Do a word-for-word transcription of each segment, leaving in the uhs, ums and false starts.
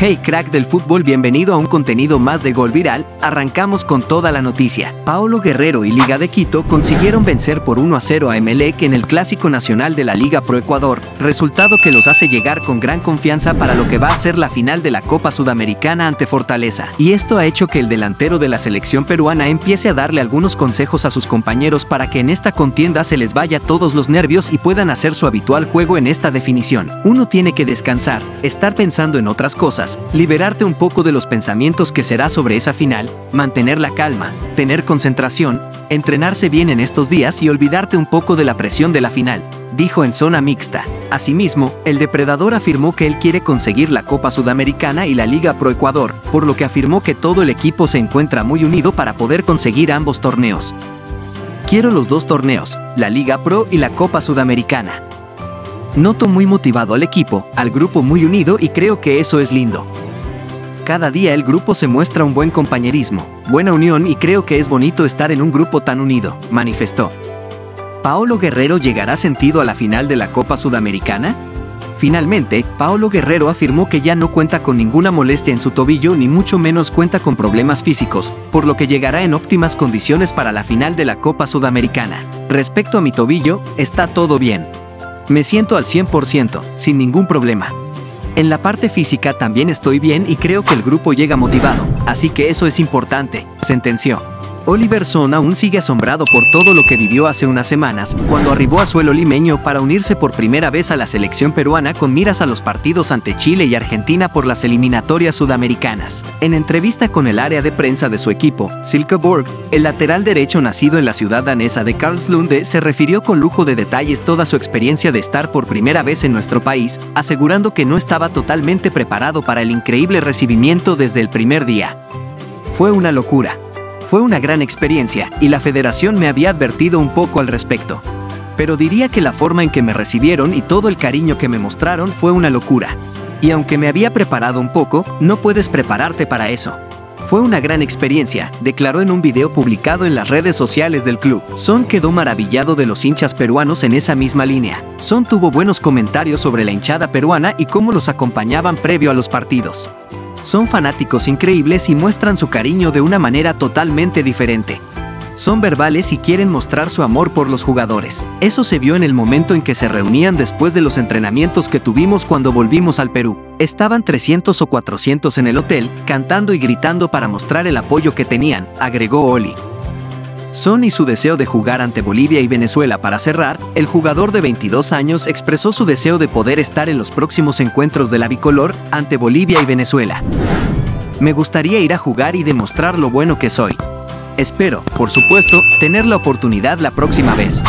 Hey crack del fútbol, bienvenido a un contenido más de Gol Viral. Arrancamos con toda la noticia. Paolo Guerrero y Liga de Quito consiguieron vencer por uno a cero a Emelec en el Clásico Nacional de la Liga Pro Ecuador, resultado que los hace llegar con gran confianza para lo que va a ser la final de la Copa Sudamericana ante Fortaleza. Y esto ha hecho que el delantero de la selección peruana empiece a darle algunos consejos a sus compañeros para que en esta contienda se les vaya todos los nervios y puedan hacer su habitual juego en esta definición. Uno tiene que descansar, estar pensando en otras cosas, liberarte un poco de los pensamientos que será sobre esa final, mantener la calma, tener concentración, entrenarse bien en estos días y olvidarte un poco de la presión de la final, dijo en zona mixta. Asimismo, el depredador afirmó que él quiere conseguir la Copa Sudamericana y la Liga Pro Ecuador, por lo que afirmó que todo el equipo se encuentra muy unido para poder conseguir ambos torneos. Quiero los dos torneos, la Liga Pro y la Copa Sudamericana. Noto muy motivado al equipo, al grupo muy unido y creo que eso es lindo. Cada día el grupo se muestra un buen compañerismo, buena unión y creo que es bonito estar en un grupo tan unido, manifestó. ¿Paolo Guerrero llegará sentido a la final de la Copa Sudamericana? Finalmente, Paolo Guerrero afirmó que ya no cuenta con ninguna molestia en su tobillo ni mucho menos cuenta con problemas físicos, por lo que llegará en óptimas condiciones para la final de la Copa Sudamericana. Respecto a mi tobillo, está todo bien. Me siento al cien por ciento, sin ningún problema. En la parte física también estoy bien y creo que el grupo llega motivado, así que eso es importante, sentenció. Oliver Sonne aún sigue asombrado por todo lo que vivió hace unas semanas, cuando arribó a suelo limeño para unirse por primera vez a la selección peruana con miras a los partidos ante Chile y Argentina por las eliminatorias sudamericanas. En entrevista con el área de prensa de su equipo, Silkeborg, el lateral derecho nacido en la ciudad danesa de Karlslunde se refirió con lujo de detalles toda su experiencia de estar por primera vez en nuestro país, asegurando que no estaba totalmente preparado para el increíble recibimiento desde el primer día. Fue una locura. Fue una gran experiencia y la federación me había advertido un poco al respecto. Pero diría que la forma en que me recibieron y todo el cariño que me mostraron fue una locura. Y aunque me había preparado un poco, no puedes prepararte para eso. Fue una gran experiencia, declaró en un video publicado en las redes sociales del club. Sonne quedó maravillado de los hinchas peruanos en esa misma línea. Sonne tuvo buenos comentarios sobre la hinchada peruana y cómo los acompañaban previo a los partidos. Sonne fanáticos increíbles y muestran su cariño de una manera totalmente diferente. Sonne verbales y quieren mostrar su amor por los jugadores. Eso se vio en el momento en que se reunían después de los entrenamientos que tuvimos cuando volvimos al Perú. Estaban trescientos o cuatrocientos en el hotel, cantando y gritando para mostrar el apoyo que tenían, agregó Oli. Sonne y su deseo de jugar ante Bolivia y Venezuela para cerrar, el jugador de veintidós años expresó su deseo de poder estar en los próximos encuentros de la bicolor ante Bolivia y Venezuela. Me gustaría ir a jugar y demostrar lo bueno que soy. Espero, por supuesto, tener la oportunidad la próxima vez.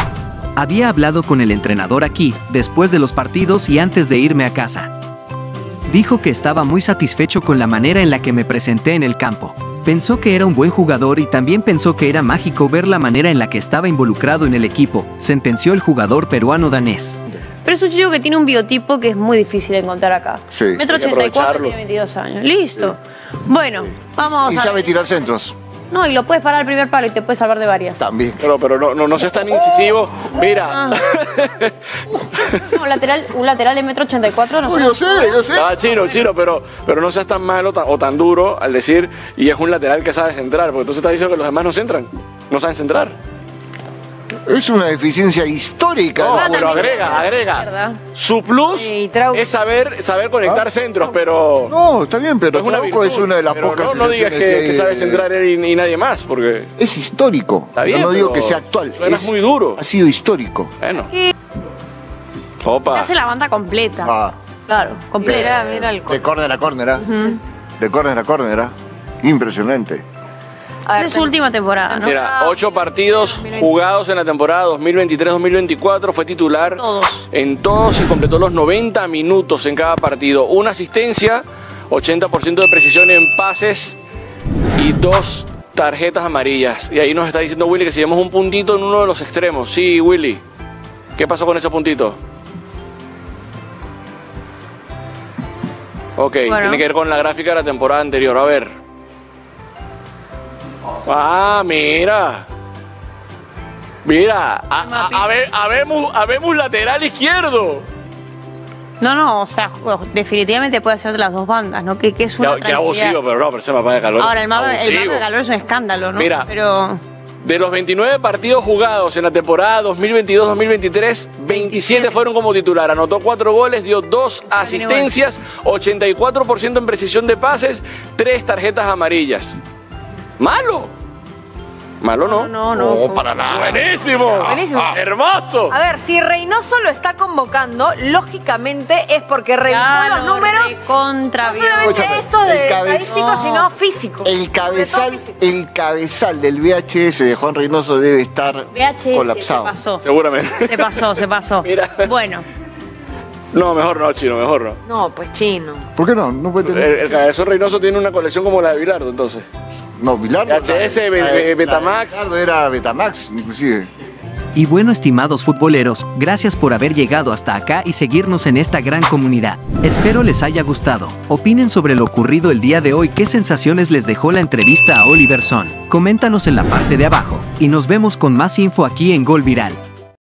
Había hablado con el entrenador aquí, después de los partidos y antes de irme a casa. Dijo que estaba muy satisfecho con la manera en la que me presenté en el campo. Pensó que era un buen jugador y también pensó que era mágico ver la manera en la que estaba involucrado en el equipo, sentenció el jugador peruano-danés. Pero es un chico que tiene un biotipo que es muy difícil encontrar acá. Sí, metro ochenta y cuatro, tiene veintidós años. Listo. Sí. Bueno, vamos. Y a sabe tirar centros. No, y lo puedes parar al primer palo y te puedes salvar de varias. También. Pero, pero no, no, no seas tan incisivo. Mira. Ah. No, un lateral, un lateral de metro ochenta y cuatro. No, no yo sé, yo sé. Ah, chino, chino, pero, pero no seas tan malo tan, o tan duro al decir y es un lateral que sabe centrar, porque entonces estás diciendo que los demás no centran, no saben centrar. Es una deficiencia histórica. No, pero no, agrega, agrega. Su plus sí, es saber, saber conectar ah, centros, pero... No, está bien, pero es una Trauco virtud, es una de las pocas... No, no digas que, que, que sabe centrar él y, y nadie más, porque... Es histórico. Está bien, yo no digo que sea actual. Es muy duro. Ha sido histórico. Bueno. Opa. Se hace la banda completa. Ah. Claro, completa. De, mira el... de córner a córner. Uh-huh. De córner a córner. Impresionante. Ver, es su última temporada, ¿no? Mira, ocho partidos jugados en la temporada dos mil veintitrés dos mil veinticuatro. Fue titular todos. en todos y completó los noventa minutos en cada partido. Una asistencia, ochenta por ciento de precisión en pases y dos tarjetas amarillas. Y ahí nos está diciendo Willy que si vemos un puntito en uno de los extremos. Sí, Willy. ¿Qué pasó con ese puntito? Ok, bueno. Tiene que ver con la gráfica de la temporada anterior. A ver. Ah, mira. Mira, habemos a, a, a lateral izquierdo. No, no, o sea, definitivamente puede ser de las dos bandas, ¿no? Que, que es una ya, ya abusivo, pero no, pero ese mapa de calor. Ahora, el mapa, el mapa de calor es un escándalo, ¿no? Mira, pero... de los veintinueve partidos jugados en la temporada dos mil veintidós dos mil veintitrés, veintisiete fueron como titular. Anotó cuatro goles, dio dos asistencias, ochenta y cuatro por ciento en precisión de pases, tres tarjetas amarillas. ¡Malo! Malo no. No, no, no. No, para nada. Buenísimo. Buenísimo. Ah, hermoso. A ver, si Reynoso lo está convocando, lógicamente es porque revisó claro, los números. Contra no solamente Escúchame, estos de estadísticos, no. sino físicos. El cabezal, físico. el cabezal del V H S de Juan Reynoso debe estar V H S colapsado. Se pasó. Seguramente. Se pasó, se pasó. Mira. Bueno. No, mejor no, Chino, mejor no. No, pues Chino. ¿Por qué no? No puede tener... el, el cabezón Reynoso tiene una colección como la de Bilardo, entonces. No, Bilardo. H S, Betamax. Bilardo era Betamax, inclusive. Y bueno, estimados futboleros, gracias por haber llegado hasta acá y seguirnos en esta gran comunidad. Espero les haya gustado. Opinen sobre lo ocurrido el día de hoy, qué sensaciones les dejó la entrevista a Oliver Sonne. Coméntanos en la parte de abajo. Y nos vemos con más info aquí en Gol Viral.